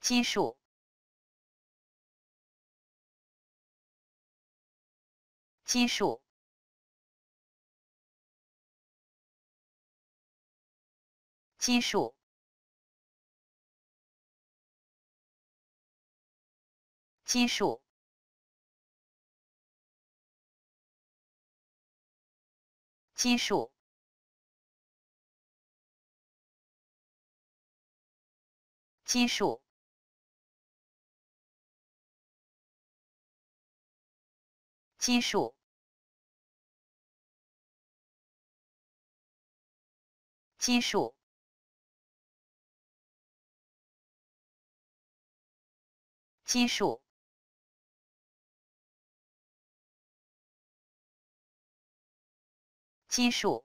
基数。基数。基数。基数。 基数，基数，基数，基数，基数，基数。